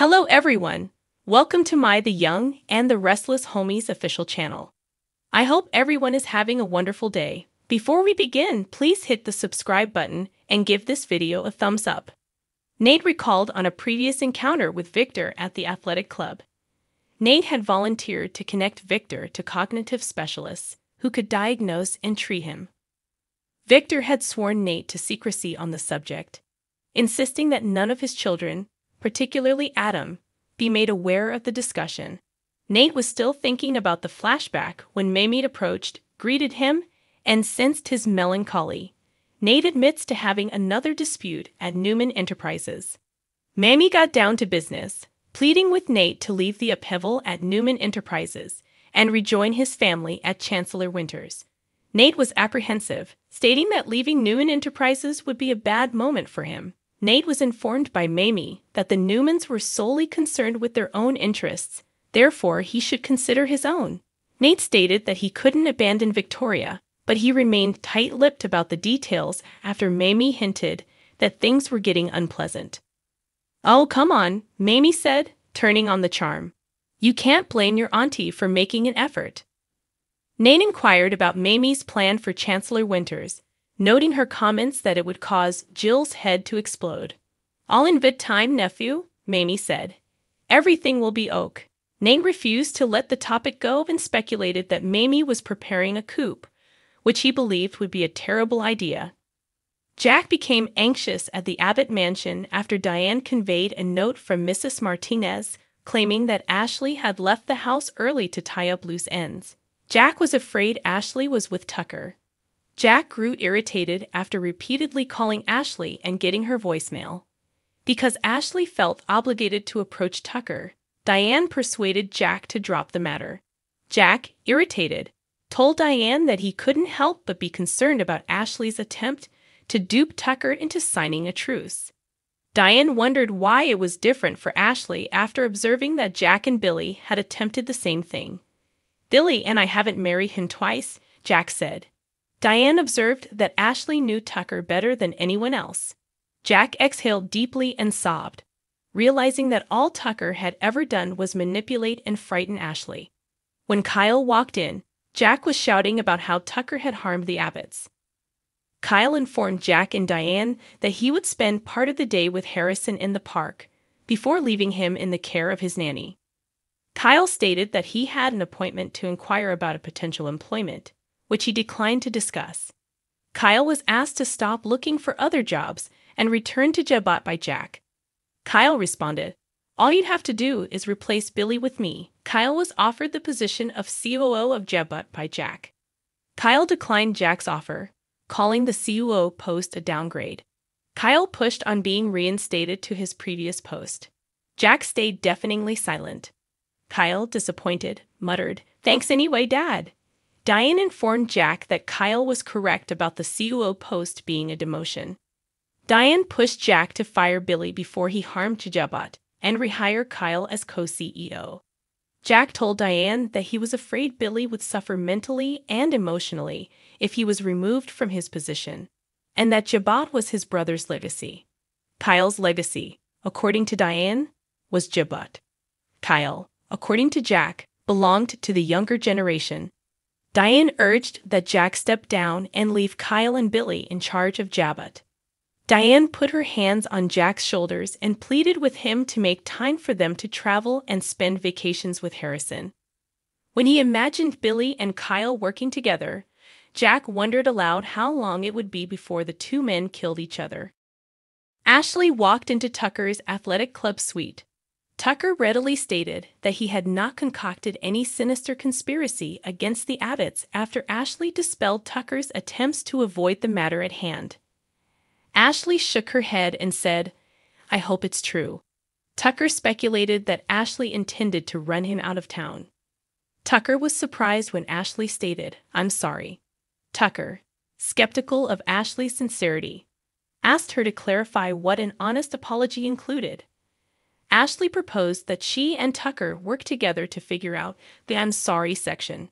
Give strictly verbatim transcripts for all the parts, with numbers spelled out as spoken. Hello everyone, welcome to my The Young and the Restless Homies official channel. I hope everyone is having a wonderful day. Before we begin, please hit the subscribe button and give this video a thumbs up. Nate recalled on a previous encounter with Victor at the Athletic Club. Nate had volunteered to connect Victor to cognitive specialists who could diagnose and treat him. Victor had sworn Nate to secrecy on the subject, insisting that none of his children, particularly Adam, be made aware of the discussion. Nate was still thinking about the flashback when Mamie approached, greeted him, and sensed his melancholy. Nate admits to having another dispute at Newman Enterprises. Mamie got down to business, pleading with Nate to leave the upheaval at Newman Enterprises and rejoin his family at Chancellor Winters. Nate was apprehensive, stating that leaving Newman Enterprises would be a bad moment for him. Nate was informed by Mamie that the Newmans were solely concerned with their own interests, therefore he should consider his own. Nate stated that he couldn't abandon Victoria, but he remained tight-lipped about the details after Mamie hinted that things were getting unpleasant. "Oh, come on," Mamie said, turning on the charm. "You can't blame your auntie for making an effort." Nate inquired about Mamie's plan for Chancellor Winters, noting her comments that it would cause Jill's head to explode. "All in good time, nephew," Mamie said. "Everything will be oak." Nate refused to let the topic go and speculated that Mamie was preparing a coup, which he believed would be a terrible idea. Jack became anxious at the Abbott mansion after Diane conveyed a note from Missus Martinez claiming that Ashley had left the house early to tie up loose ends. Jack was afraid Ashley was with Tucker. Jack grew irritated after repeatedly calling Ashley and getting her voicemail. Because Ashley felt obligated to approach Tucker, Diane persuaded Jack to drop the matter. Jack, irritated, told Diane that he couldn't help but be concerned about Ashley's attempt to dupe Tucker into signing a truce. Diane wondered why it was different for Ashley after observing that Jack and Billy had attempted the same thing. "Billy and I haven't married him twice," Jack said. Diane observed that Ashley knew Tucker better than anyone else. Jack exhaled deeply and sobbed, realizing that all Tucker had ever done was manipulate and frighten Ashley. When Kyle walked in, Jack was shouting about how Tucker had harmed the Abbotts. Kyle informed Jack and Diane that he would spend part of the day with Harrison in the park, before leaving him in the care of his nanny. Kyle stated that he had an appointment to inquire about a potential employment, which he declined to discuss. Kyle was asked to stop looking for other jobs and returned to Jebot by Jack. Kyle responded, "All you'd have to do is replace Billy with me." Kyle was offered the position of C O O of Jebot by Jack. Kyle declined Jack's offer, calling the C O O post a downgrade. Kyle pushed on being reinstated to his previous post. Jack stayed deafeningly silent. Kyle, disappointed, muttered, "Thanks anyway, Dad." Diane informed Jack that Kyle was correct about the C O O post being a demotion. Diane pushed Jack to fire Billy before he harmed Jabot and rehire Kyle as co C E O. Jack told Diane that he was afraid Billy would suffer mentally and emotionally if he was removed from his position, and that Jabot was his brother's legacy. Kyle's legacy, according to Diane, was Jabot. Kyle, according to Jack, belonged to the younger generation. Diane urged that Jack step down and leave Kyle and Billy in charge of Jabot. Diane put her hands on Jack's shoulders and pleaded with him to make time for them to travel and spend vacations with Harrison. When he imagined Billy and Kyle working together, Jack wondered aloud how long it would be before the two men killed each other. Ashley walked into Tucker's Athletic Club suite. Tucker readily stated that he had not concocted any sinister conspiracy against the Abbotts after Ashley dispelled Tucker's attempts to avoid the matter at hand. Ashley shook her head and said, "I hope it's true." Tucker speculated that Ashley intended to run him out of town. Tucker was surprised when Ashley stated, "I'm sorry." Tucker, skeptical of Ashley's sincerity, asked her to clarify what an honest apology included. Ashley proposed that she and Tucker work together to figure out the "I'm sorry" section.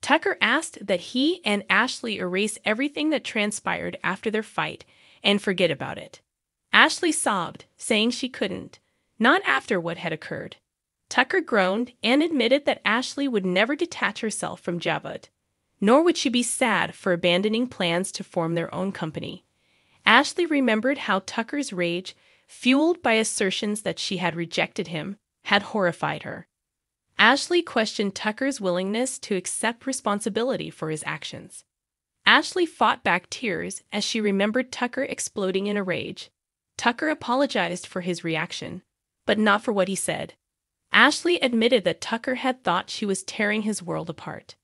Tucker asked that he and Ashley erase everything that transpired after their fight and forget about it. Ashley sobbed, saying she couldn't. not after what had occurred. Tucker groaned and admitted that Ashley would never detach herself from Jabot, nor would she be sad for abandoning plans to form their own company. Ashley remembered how Tucker's rage, fueled by assertions that she had rejected him, had horrified her. Ashley questioned Tucker's willingness to accept responsibility for his actions. Ashley fought back tears as she remembered Tucker exploding in a rage. Tucker apologized for his reaction, but not for what he said. Ashley admitted that Tucker had thought she was tearing his world apart.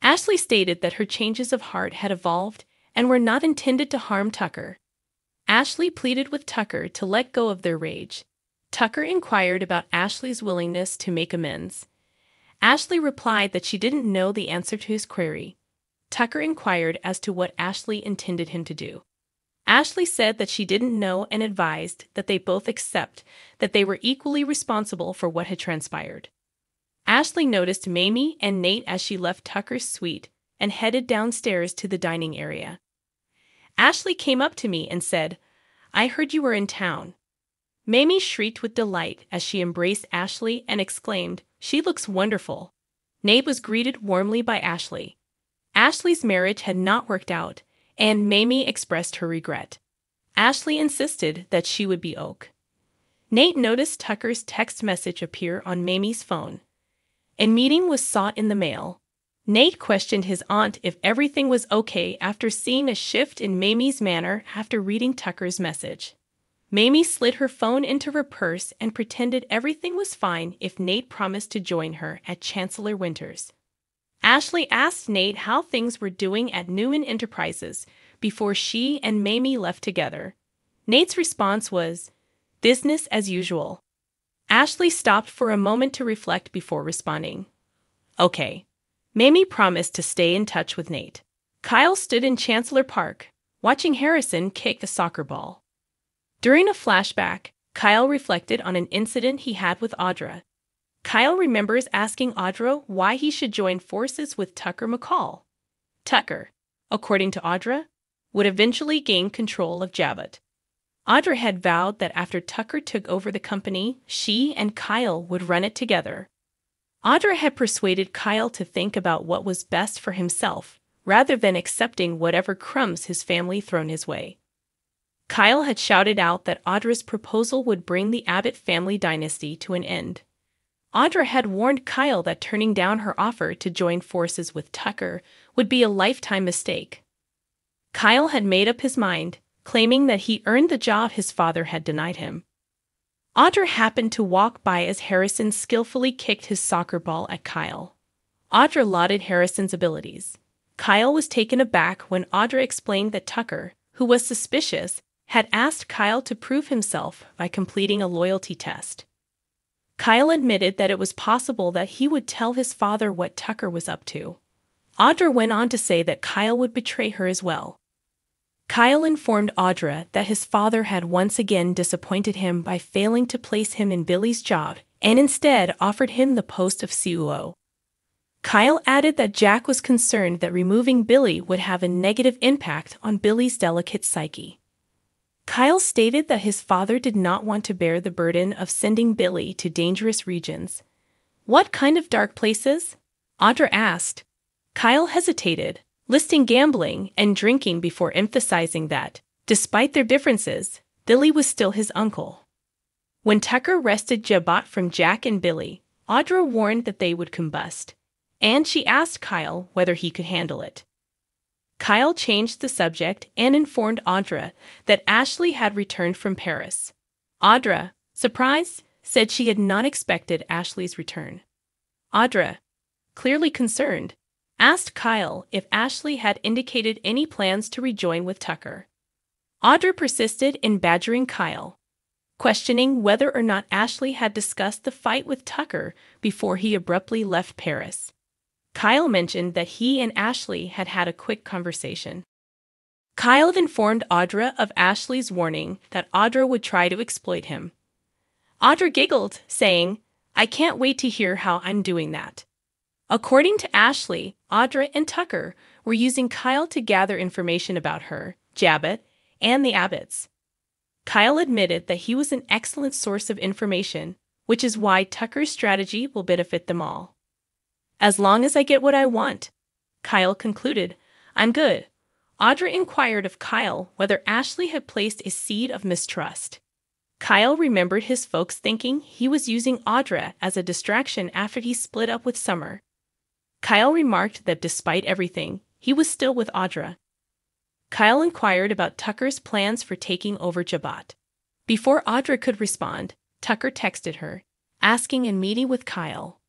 Ashley stated that her changes of heart had evolved and were not intended to harm Tucker. Ashley pleaded with Tucker to let go of their rage. Tucker inquired about Ashley's willingness to make amends. Ashley replied that she didn't know the answer to his query. Tucker inquired as to what Ashley intended him to do. Ashley said that she didn't know and advised that they both accept that they were equally responsible for what had transpired. Ashley noticed Mamie and Nate as she left Tucker's suite and headed downstairs to the dining area. Ashley came up to me and said, "I heard you were in town." Mamie shrieked with delight as she embraced Ashley and exclaimed, "She looks wonderful." Nate was greeted warmly by Ashley. Ashley's marriage had not worked out, and Mamie expressed her regret. Ashley insisted that she would be oak. Nate noticed Tucker's text message appear on Mamie's phone. A meeting was sought in the mail. Nate questioned his aunt if everything was okay after seeing a shift in Mamie's manner after reading Tucker's message. Mamie slid her phone into her purse and pretended everything was fine if Nate promised to join her at Chancellor Winters. Ashley asked Nate how things were doing at Newman Enterprises before she and Mamie left together. Nate's response was, "Business as usual." Ashley stopped for a moment to reflect before responding. "Okay." Mamie promised to stay in touch with Nate. Kyle stood in Chancellor Park, watching Harrison kick a soccer ball. During a flashback, Kyle reflected on an incident he had with Audra. Kyle remembers asking Audra why he should join forces with Tucker McCall. Tucker, according to Audra, would eventually gain control of Jabot. Audra had vowed that after Tucker took over the company, she and Kyle would run it together. Audra had persuaded Kyle to think about what was best for himself, rather than accepting whatever crumbs his family thrown his way. Kyle had shouted out that Audra's proposal would bring the Abbott family dynasty to an end. Audra had warned Kyle that turning down her offer to join forces with Tucker would be a lifetime mistake. Kyle had made up his mind, claiming that he earned the job his father had denied him. Audra happened to walk by as Harrison skillfully kicked his soccer ball at Kyle. Audra lauded Harrison's abilities. Kyle was taken aback when Audra explained that Tucker, who was suspicious, had asked Kyle to prove himself by completing a loyalty test. Kyle admitted that it was possible that he would tell his father what Tucker was up to. Audra went on to say that Kyle would betray her as well. Kyle informed Audra that his father had once again disappointed him by failing to place him in Billy's job and instead offered him the post of C O O. Kyle added that Jack was concerned that removing Billy would have a negative impact on Billy's delicate psyche. Kyle stated that his father did not want to bear the burden of sending Billy to dangerous regions. "What kind of dark places?" Audra asked. Kyle hesitated, listing gambling and drinking before emphasizing that, despite their differences, Billy was still his uncle. When Tucker wrested Jebot from Jack and Billy, Audra warned that they would combust, and she asked Kyle whether he could handle it. Kyle changed the subject and informed Audra that Ashley had returned from Paris. Audra, surprised, said she had not expected Ashley's return. Audra, clearly concerned, asked Kyle if Ashley had indicated any plans to rejoin with Tucker. Audra persisted in badgering Kyle, questioning whether or not Ashley had discussed the fight with Tucker before he abruptly left Paris. Kyle mentioned that he and Ashley had had a quick conversation. Kyle informed Audra of Ashley's warning that Audra would try to exploit him. Audra giggled, saying, "I can't wait to hear how I'm doing that." According to Ashley, Audra and Tucker were using Kyle to gather information about her, Jabot, and the Abbotts. Kyle admitted that he was an excellent source of information, which is why Tucker's strategy will benefit them all. As long as I get what I want, Kyle concluded, I'm good. Audra inquired of Kyle whether Ashley had placed a seed of mistrust. Kyle remembered his folks thinking he was using Audra as a distraction after he split up with Summer. Kyle remarked that despite everything, he was still with Audra. Kyle inquired about Tucker's plans for taking over Jabot. Before Audra could respond, Tucker texted her, asking a meeting with Kyle.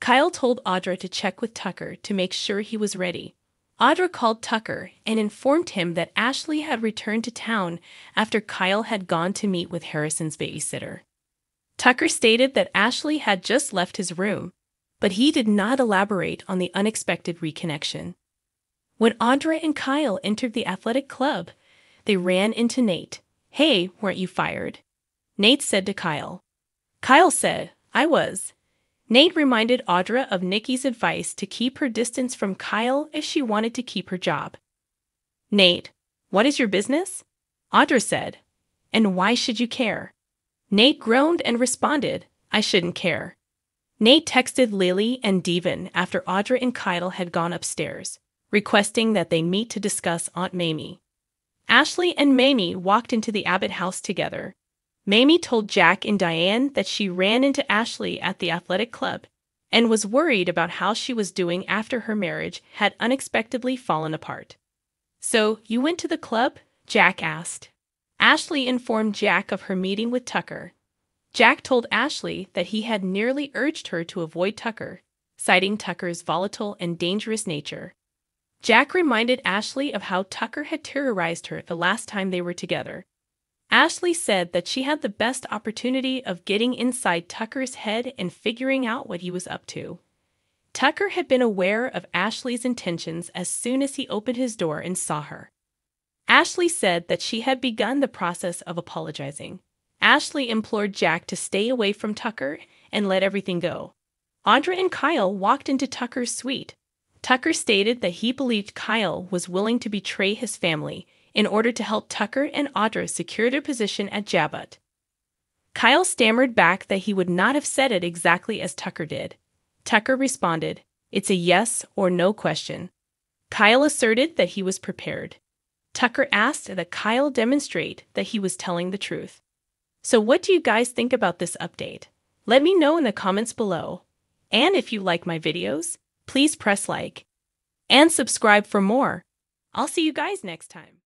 Kyle told Audra to check with Tucker to make sure he was ready. Audra called Tucker and informed him that Ashley had returned to town after Kyle had gone to meet with Harrison's babysitter. Tucker stated that Ashley had just left his room, but he did not elaborate on the unexpected reconnection. When Audra and Kyle entered the athletic club, they ran into Nate. Hey, weren't you fired? Nate said to Kyle. Kyle said, I was. Nate reminded Audra of Nikki's advice to keep her distance from Kyle if she wanted to keep her job. Nate, what is your business? Audra said, and why should you care? Nate groaned and responded, I shouldn't care. Nate texted Lily and Devon after Audra and Kyle had gone upstairs, requesting that they meet to discuss Aunt Mamie. Ashley and Mamie walked into the Abbott house together. Mamie told Jack and Diane that she ran into Ashley at the athletic club and was worried about how she was doing after her marriage had unexpectedly fallen apart. So, you went to the club? Jack asked. Ashley informed Jack of her meeting with Tucker. Jack told Ashley that he had nearly urged her to avoid Tucker, citing Tucker's volatile and dangerous nature. Jack reminded Ashley of how Tucker had terrorized her the last time they were together. Ashley said that she had the best opportunity of getting inside Tucker's head and figuring out what he was up to. Tucker had been aware of Ashley's intentions as soon as he opened his door and saw her. Ashley said that she had begun the process of apologizing. Ashley implored Jack to stay away from Tucker and let everything go. Audra and Kyle walked into Tucker's suite. Tucker stated that he believed Kyle was willing to betray his family in order to help Tucker and Audra secure their position at Jabot. Kyle stammered back that he would not have said it exactly as Tucker did. Tucker responded, it's a yes or no question. Kyle asserted that he was prepared. Tucker asked that Kyle demonstrate that he was telling the truth. So what do you guys think about this update? Let me know in the comments below. And if you like my videos, please press like and subscribe for more. I'll see you guys next time.